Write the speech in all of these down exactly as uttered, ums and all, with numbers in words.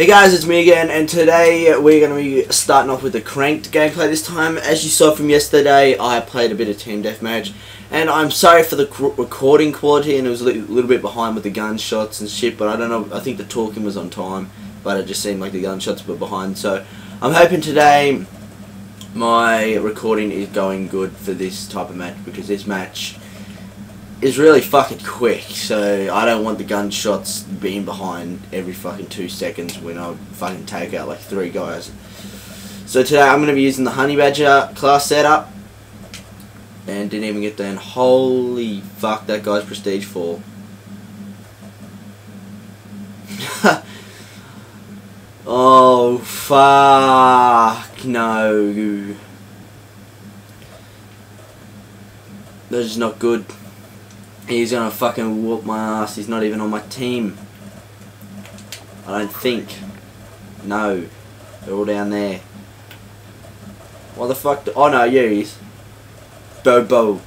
Hey guys, it's me again, and today we're going to be starting off with the Cranked gameplay this time. As you saw from yesterday, I played a bit of Team Deathmatch, and I'm sorry for the recording quality, and it was a little bit behind with the gunshots and shit, but I don't know, I think the talking was on time, but it just seemed like the gunshots were behind, so I'm hoping today my recording is going good for this type of match, because this match is really fucking quick, so I don't want the gunshots being behind every fucking two seconds when I fucking take out like three guys. So today I'm going to be using the Honey Badger class setup, and didn't even get down. Holy fuck, that guy's prestige four. Oh fuck no, that is not good. He's gonna fucking whoop my ass. He's not even on my team, I don't think. No, they're all down there. What the fuck? Do oh no, yeah, he is. Bobo.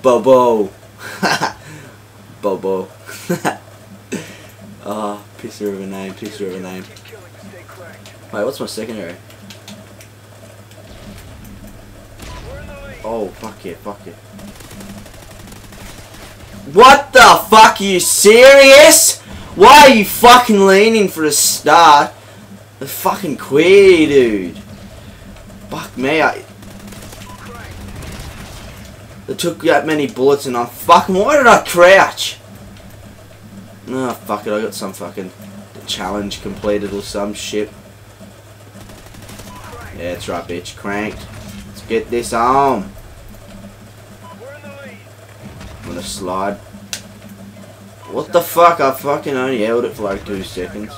Bobo. Bobo. Oh, pisser of a name, pisser of a name. Wait, what's my secondary? Oh, fuck it, fuck it. What the fuck, are you serious? Why are you fucking leaning for a start? The fucking queer, dude. Fuck me, I... They took that many bullets and I fucking... Why did I crouch? Oh, fuck it, I got some fucking challenge completed or some shit. Yeah, that's right, bitch. Cranked. Let's get this on. On the slide. What the fuck? I fucking only held it for like two seconds.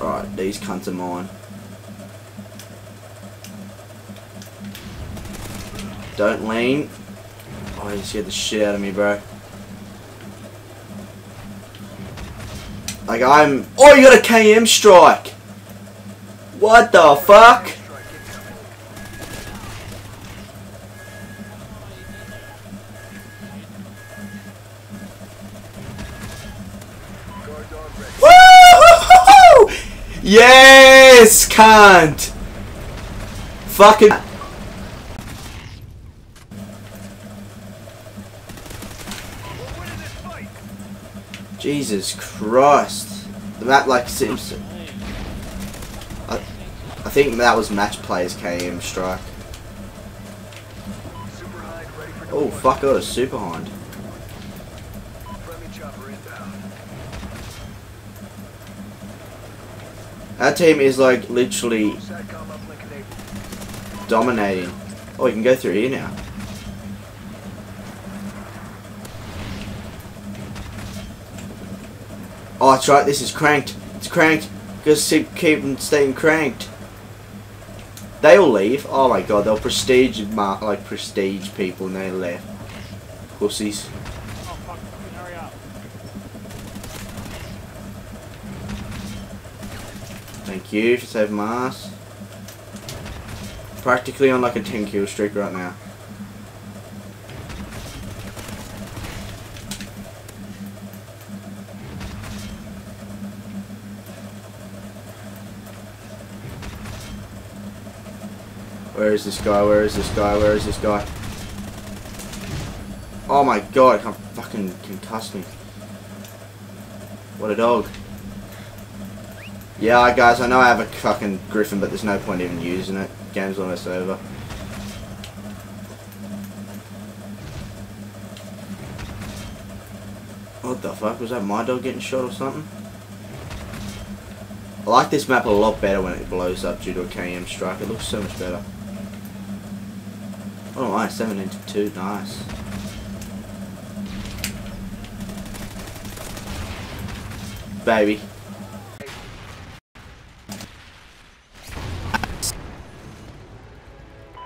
Alright, these cunts are mine. Don't lean. Oh, you scared the shit out of me, bro. Like, I'm. Oh, you got a K M Strike! What the fuck? Yes, cunt! Fucking. Jesus Christ. The map like Simpson. I, I think that was match play's K M Strike. Oh, fuck, I got a super hind. Our team is like literally dominating. Oh, you can go through here now. Oh, that's right, this is cranked. It's cranked. Just keep, keep staying cranked. They all leave. Oh my god, they'll prestige mark like prestige people and they left. Pussies. Thank you for saving my ass. Practically on like a ten kill streak right now. Where is this guy? Where is this guy? Where is this guy? Oh my god, I can't fucking concuss me. What a dog. Yeah, guys, I know I have a fucking griffin, but there's no point even using it. Game's almost over. What the fuck? Was that my dog getting shot or something? I like this map a lot better when it blows up due to a K M Strike. It looks so much better. Oh, nice. seventeen to two. Nice. Baby.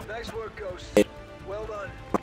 Nice work, Ghost. Well done.